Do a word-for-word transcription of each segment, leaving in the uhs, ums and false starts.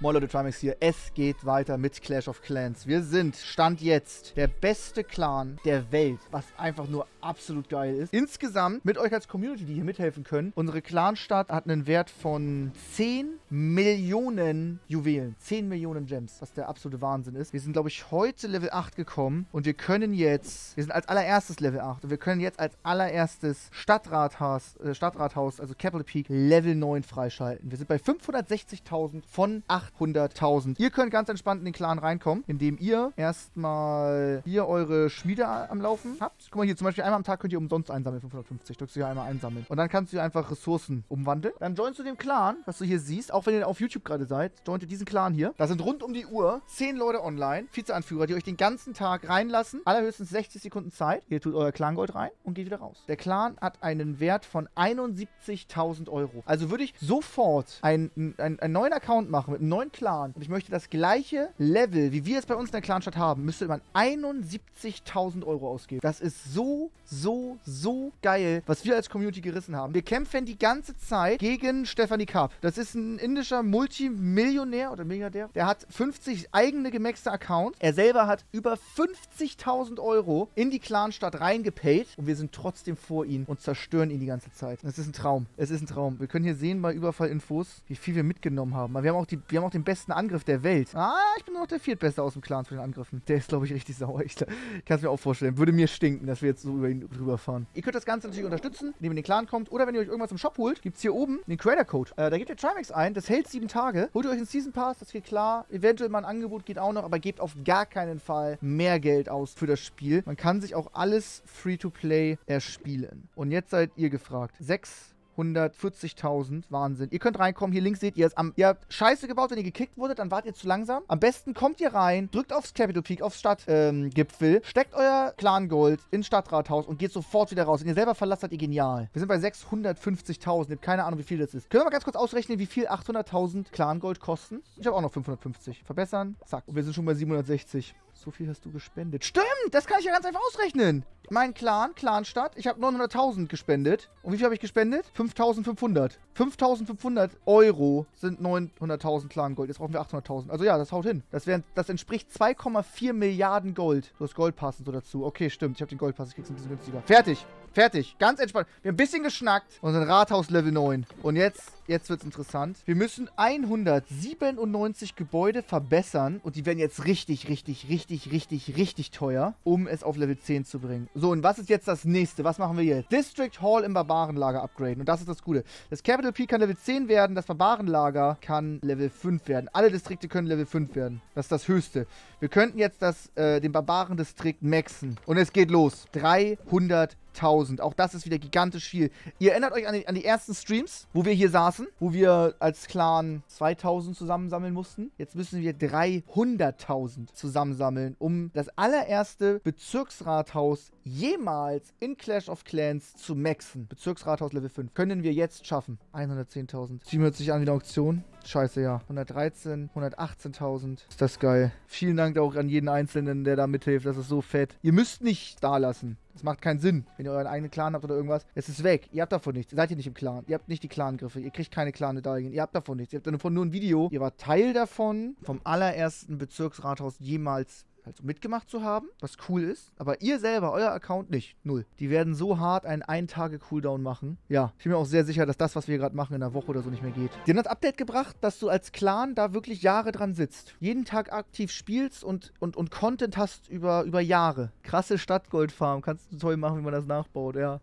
Moin Leute, Trymacs hier. Es geht weiter mit Clash of Clans. Wir sind, Stand jetzt, der beste Clan der Welt, was einfach nur absolut geil ist. Insgesamt mit euch als Community, die hier mithelfen können. Unsere Clanstadt hat einen Wert von zehn Millionen Juwelen. zehn Millionen Gems, was der absolute Wahnsinn ist. Wir sind, glaube ich, heute Level acht gekommen und wir können jetzt, wir sind als allererstes Level acht und wir können jetzt als allererstes Stadtrathaus, äh, Stadtrathaus, also Capital Peak, Level neun freischalten. Wir sind bei fünfhundertsechzigtausend von achthunderttausend. Ihr könnt ganz entspannt in den Clan reinkommen, indem ihr erstmal hier eure Schmiede am Laufen habt. Guck mal hier, zum Beispiel einmal am Tag könnt ihr umsonst einsammeln, fünfhundertfünfzig. Drückst du hier einmal einsammeln. Und dann kannst du hier einfach Ressourcen umwandeln. Dann joinst du dem Clan, was du hier siehst, auch wenn ihr auf YouTube gerade seid, joint ihr diesen Clan hier. Da sind rund um die Uhr zehn Leute online, Vizeanführer, die euch den ganzen Tag reinlassen. Allerhöchstens sechzig Sekunden Zeit. Ihr tut euer Clangold rein und geht wieder raus. Der Clan hat einen Wert von einundsiebzigtausend Euro. Also würde ich sofort einen, einen, einen neuen Account machen mit einem neuen Clan und ich möchte das gleiche Level, wie wir es bei uns in der Clanstadt haben, müsste man einundsiebzigtausend Euro ausgeben. Das ist so, so, so geil, was wir als Community gerissen haben. Wir kämpfen die ganze Zeit gegen Stephanie Karp. Das ist ein indischer Multimillionär oder Milliardär. Der hat fünfzig eigene gemaxte Accounts. Er selber hat über fünfzigtausend Euro in die Clanstadt reingepayt und wir sind trotzdem vor ihm und zerstören ihn die ganze Zeit. Das ist ein Traum. Es ist ein Traum. Wir können hier sehen bei Überfallinfos, wie viel wir mitgenommen haben. Aber wir haben auch die, wir Wir haben auch den besten Angriff der Welt. Ah, ich bin nur noch der Viertbeste aus dem Clan für den Angriffen. Der ist, glaube ich, richtig sauer. Ich kann es mir auch vorstellen. Würde mir stinken, dass wir jetzt so über ihn drüber fahren. Ihr könnt das Ganze natürlich unterstützen, indem ihr in den Clan kommt. Oder wenn ihr euch irgendwas im Shop holt, gibt es hier oben den Creator-Code. Äh, da gebt ihr Trymacs ein. Das hält sieben Tage. Holt ihr euch einen Season Pass. Das geht klar. Eventuell mal ein Angebot geht auch noch. Aber gebt auf gar keinen Fall mehr Geld aus für das Spiel. Man kann sich auch alles Free-to-Play erspielen. Und jetzt seid ihr gefragt. Sechs... hundertvierzigtausend. Wahnsinn. Ihr könnt reinkommen. Hier links seht ihr es. Am, ihr habt Scheiße gebaut, wenn ihr gekickt wurdet, dann wart ihr zu langsam. Am besten kommt ihr rein, drückt aufs Capital Peak, aufs Stadtgipfel, ähm, steckt euer Clan-Gold ins Stadtrathaus und geht sofort wieder raus. Wenn ihr selber verlasst, seid ihr genial. Wir sind bei sechshundertfünfzigtausend. Ich habe keine Ahnung, wie viel das ist. Können wir mal ganz kurz ausrechnen, wie viel achthunderttausend Clan-Gold kosten? Ich habe auch noch fünfhundertfünfzig. Verbessern. Zack. Und wir sind schon bei siebenhundertsechzig. So viel hast du gespendet. Stimmt, das kann ich ja ganz einfach ausrechnen. Mein Clan, Clanstadt, ich habe neunhunderttausend gespendet. Und wie viel habe ich gespendet? fünftausendfünfhundert. fünftausendfünfhundert Euro sind neunhunderttausend Clan-Gold. Jetzt brauchen wir achthunderttausend. Also ja, das haut hin. Das, wären, das entspricht zwei Komma vier Milliarden Gold. Du hast Goldpassen so dazu. Okay, stimmt. Ich habe den Goldpass. Ich krieg's ein bisschen günstiger. Fertig. Fertig. Ganz entspannt. Wir haben ein bisschen geschnackt. Und sind Rathaus Level neun. Und jetzt, jetzt wird's interessant. Wir müssen hundertsiebenundneunzig Gebäude verbessern. Und die werden jetzt richtig, richtig, richtig, richtig, richtig teuer, um es auf Level zehn zu bringen. So, und was ist jetzt das nächste? Was machen wir jetzt? District Hall im Barbarenlager upgraden. Und das ist das Coole. Das Capital Peak kann Level zehn werden. Das Barbarenlager kann Level fünf werden. Alle Distrikte können Level fünf werden. Das ist das Höchste. Wir könnten jetzt das, äh, den Barbarendistrikt maxen. Und es geht los. dreihunderttausend. Auch das ist wieder gigantisch viel. Ihr erinnert euch an die, an die ersten Streams, wo wir hier saßen, wo wir als Clan zweitausend zusammensammeln mussten. Jetzt müssen wir dreihunderttausend zusammensammeln, um das allererste Bezirksrathaus jemals in Clash of Clans zu maxen. Bezirksrathaus Level fünf. Können wir jetzt schaffen. hundertzehntausend. Team hört sich an wie eine Auktion. Scheiße, ja. hundertdreizehn, hundertachtzehntausend. Ist das geil. Vielen Dank auch an jeden Einzelnen, der da mithilft. Das ist so fett. Ihr müsst nicht da lassen. Das macht keinen Sinn, wenn ihr euren eigenen Clan habt oder irgendwas. Es ist weg. Ihr habt davon nichts. Ihr seid hier nicht im Clan. Ihr habt nicht die Clan-Griffe. Ihr kriegt keine Clan-Medaillen. Ihr habt davon nichts. Ihr habt davon nur ein Video. Ihr wart Teil davon, vom allerersten Bezirksrathaus jemals also mitgemacht zu haben, was cool ist. Aber ihr selber, euer Account nicht. Null. Die werden so hart einen Ein-Tage-Cooldown machen. Ja, ich bin mir auch sehr sicher, dass das, was wir gerade machen, in einer Woche oder so nicht mehr geht. Die haben das Update gebracht, dass du als Clan da wirklich Jahre dran sitzt. Jeden Tag aktiv spielst und, und, und Content hast über, über Jahre. Krasse Stadtgoldfarm. Kannst du toll machen, wie man das nachbaut, ja.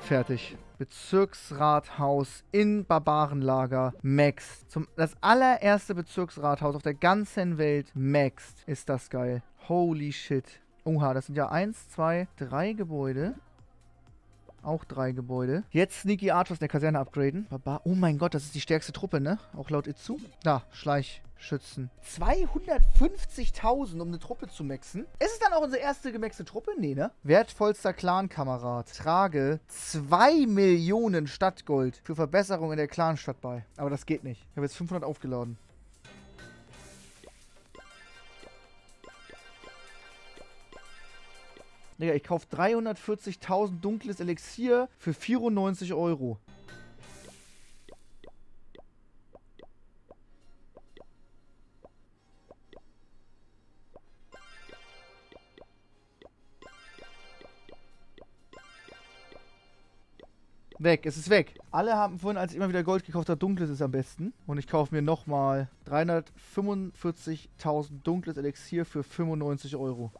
Fertig. Bezirksrathaus in Barbarenlager max. Zum, das allererste Bezirksrathaus auf der ganzen Welt max. Ist das geil. Holy shit. Oha, das sind ja eins, zwei, drei Gebäude. Auch drei Gebäude. Jetzt Sneaky Archers in der Kaserne upgraden. Barbar oh mein Gott, das ist die stärkste Truppe, ne? Auch laut Itzu. Da, Schleich. Schützen. zweihundertfünfzigtausend, um eine Truppe zu maxen. Ist es dann auch unsere erste gemaxte Truppe? Nee, ne? Wertvollster Clan-Kamerad. Trage zwei Millionen Stadtgold für Verbesserung in der Clanstadt bei. Aber das geht nicht. Ich habe jetzt fünfhundert aufgeladen. Digga, ich kaufe dreihundertvierzigtausend dunkles Elixier für vierundneunzig Euro. Weg, es ist weg. Alle haben vorhin, als ich immer wieder Gold gekauft habe, dunkles ist am besten. Und ich kaufe mir nochmal dreihundertfünfundvierzigtausend dunkles Elixier für fünfundneunzig Euro.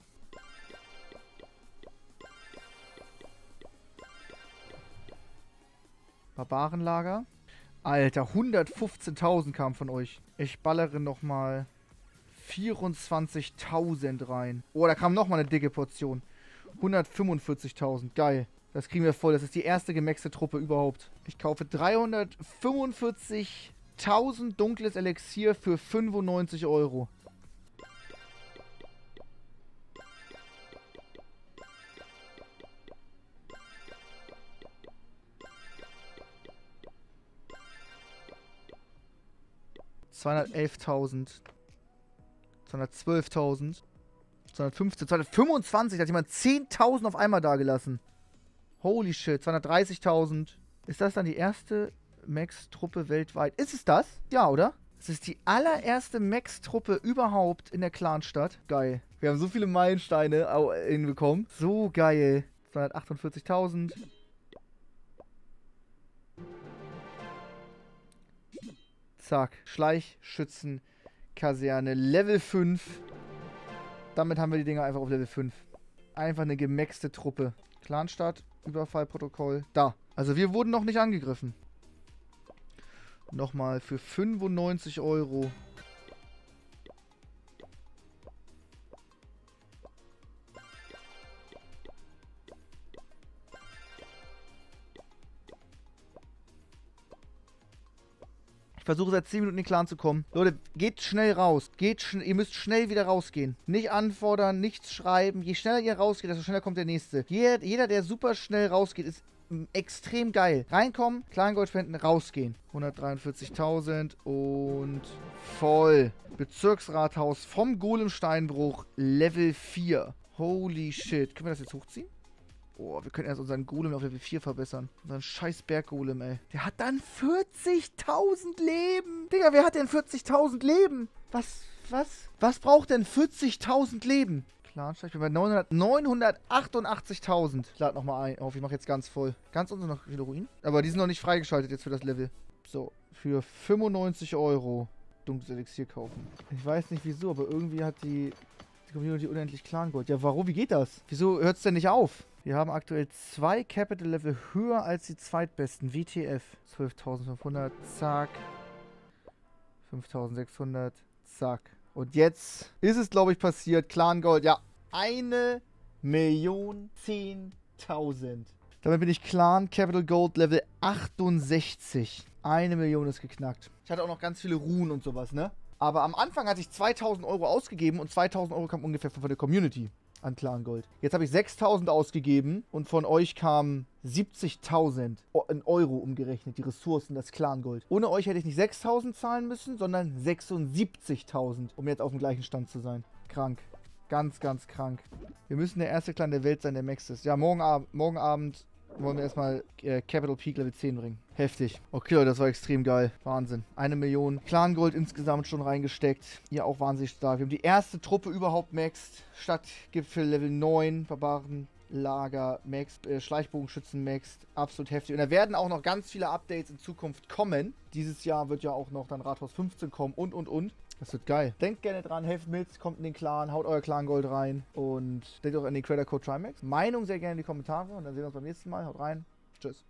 Barbarenlager. Alter, hundertfünfzehntausend kamen von euch. Ich ballere nochmal vierundzwanzigtausend rein. Oh, da kam nochmal eine dicke Portion. hundertfünfundvierzigtausend, geil. Das kriegen wir voll. Das ist die erste gemaxte Truppe überhaupt. Ich kaufe dreihundertfünfundvierzigtausend dunkles Elixier für fünfundneunzig Euro. zweihundertelftausend. zweihundertzwölftausend. zweihundertfünfzehn. zweihundertfünfundzwanzig. Da hat jemand zehntausend auf einmal dagelassen. Holy shit, zweihundertdreißigtausend. Ist das dann die erste Max-Truppe weltweit? Ist es das? Ja, oder? Es ist die allererste Max-Truppe überhaupt in der Clanstadt. Geil. Wir haben so viele Meilensteine hinbekommen. So geil. zweihundertachtundvierzigtausend. Zack. Schleichschützenkaserne. Level fünf. Damit haben wir die Dinger einfach auf Level fünf. Einfach eine gemaxte Truppe. Clanstadt. Überfallprotokoll. Da. Also wir wurden noch nicht angegriffen. Nochmal für fünfundneunzig Euro. Ich versuche seit zehn Minuten in den Clan zu kommen. Leute, geht schnell raus. Geht schn ihr müsst schnell wieder rausgehen. Nicht anfordern, nichts schreiben. Je schneller ihr rausgeht, desto schneller kommt der Nächste. Jeder, jeder der super schnell rausgeht, ist extrem geil. Reinkommen, Kleingold finden, rausgehen. hundertdreiundvierzigtausend und voll. Bezirksrathaus vom Golemsteinbruch, Level vier. Holy shit. Können wir das jetzt hochziehen? Oh, wir können erst unseren Golem auf Level vier verbessern. Unseren scheiß Berggolem, ey. Der hat dann vierzigtausend Leben. Digga, wer hat denn vierzigtausend Leben? Was, was? Was braucht denn vierzigtausend Leben? Klar, ich bin bei neunhundertachtundachtzigtausend. Ich lade nochmal ein. Oh, ich mache jetzt ganz voll. Ganz unten noch viele Ruinen. Aber die sind noch nicht freigeschaltet jetzt für das Level. So, für fünfundneunzig Euro dunkles Elixier kaufen. Ich weiß nicht wieso, aber irgendwie hat die... Die Community unendlich Clan-Gold. Ja, warum? Wie geht das? Wieso hört es denn nicht auf? Wir haben aktuell zwei Capital-Level höher als die zweitbesten. W T F. zwölftausendfünfhundert. Zack. fünftausendsechshundert. Zack. Und jetzt ist es, glaube ich, passiert. Clan-Gold. Ja, eine Million zehntausend. Damit bin ich Clan Capital Gold Level achtundsechzig. Eine Million ist geknackt. Ich hatte auch noch ganz viele Ruhen und sowas, ne? Aber am Anfang hatte ich zweitausend Euro ausgegeben und zweitausend Euro kam ungefähr von der Community an Clan-Gold. Jetzt habe ich sechstausend ausgegeben und von euch kamen siebzigtausend in Euro umgerechnet, die Ressourcen, das Clan-Gold. Ohne euch hätte ich nicht sechstausend zahlen müssen, sondern sechsundsiebzigtausend, um jetzt auf dem gleichen Stand zu sein. Krank. Ganz, ganz krank. Wir müssen der erste Clan der Welt sein, der Max ist. Ja, morgen, Ab morgen Abend wollen wir erstmal äh, Capital Peak Level zehn bringen. Heftig. Okay, Leute, das war extrem geil. Wahnsinn. Eine Million Clan-Gold insgesamt schon reingesteckt. Ihr auch wahnsinnig stark. Wir haben die erste Truppe überhaupt maxed. Stadtgipfel Level neun. Barbarenlager maxed. Äh, Schleichbogenschützen maxed. Absolut heftig. Und da werden auch noch ganz viele Updates in Zukunft kommen. Dieses Jahr wird ja auch noch dann Rathaus fünfzehn kommen und, und, und. Das wird geil. Denkt gerne dran, helft mit, kommt in den Clan, haut euer Clan-Gold rein und denkt auch an den Creator-Code Trymacs. Meinung sehr gerne in die Kommentare und dann sehen wir uns beim nächsten Mal. Haut rein. Tschüss.